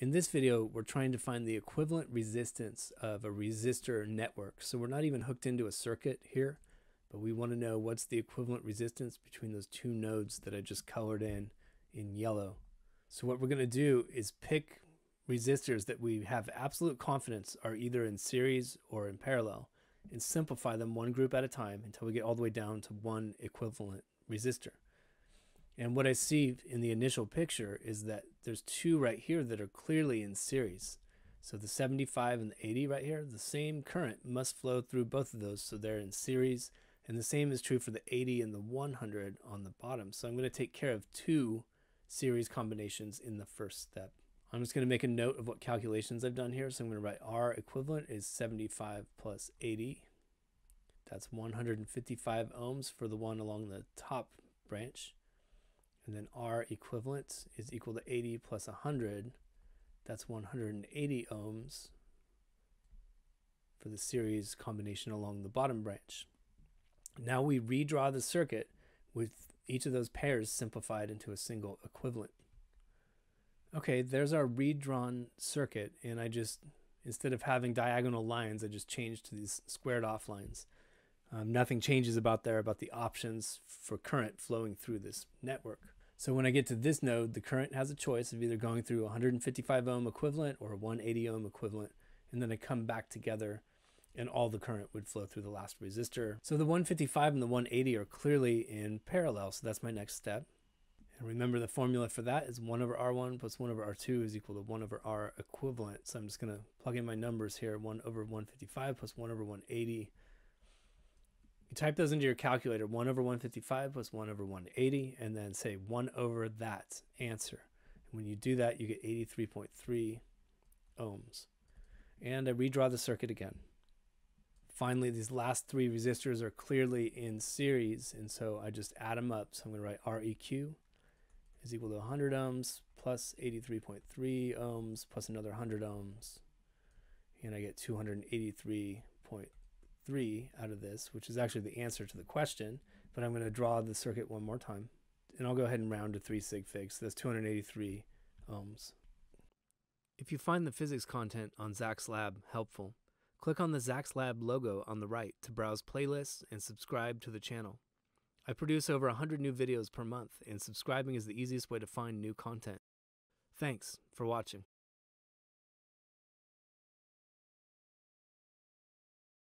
In this video, we're trying to find the equivalent resistance of a resistor network. So we're not even hooked into a circuit here, but we want to know what's the equivalent resistance between those two nodes that I just colored in yellow. So what we're going to do is pick resistors that we have absolute confidence are either in series or in parallel and simplify them one group at a time until we get all the way down to one equivalent resistor. And what I see in the initial picture is that there's two right here that are clearly in series. So the 75 and the 80 right here, the same current must flow through both of those, so they're in series. And the same is true for the 80 and the 100 on the bottom. So I'm going to take care of two series combinations in the first step. I'm just going to make a note of what calculations I've done here. So I'm going to write R equivalent is 75 plus 80. That's 155 ohms for the one along the top branch. And then R equivalent is equal to 80 plus 100. That's 180 ohms for the series combination along the bottom branch. Now we redraw the circuit with each of those pairs simplified into a single equivalent. Okay, there's our redrawn circuit, and I just, instead of having diagonal lines, I just changed to these squared off lines. Nothing changes about the options for current flowing through this network. So when I get to this node, the current has a choice of either going through 155 ohm equivalent or 180 ohm equivalent, and then I come back together and all the current would flow through the last resistor. So the 155 and the 180 are clearly in parallel, so that's my next step. And remember, the formula for that is 1 over R1 plus 1 over R2 is equal to 1 over R equivalent. So I'm just going to plug in my numbers here, 1 over 155 plus 1 over 180. You type those into your calculator, 1 over 155 plus 1 over 180, and then say 1 over that answer. And when you do that, you get 83.3 ohms. And I redraw the circuit again. Finally, these last three resistors are clearly in series, and so I just add them up. So I'm going to write REQ is equal to 100 ohms plus 83.3 ohms plus another 100 ohms. And I get 283.3 out of this, which is actually the answer to the question, but I'm going to draw the circuit one more time, and I'll go ahead and round to 3 sig figs. So that's 283 ohms. If you find the physics content on Zak's Lab helpful, click on the Zak's Lab logo on the right to browse playlists and subscribe to the channel. I produce over 100 new videos per month, and subscribing is the easiest way to find new content. Thanks for watching.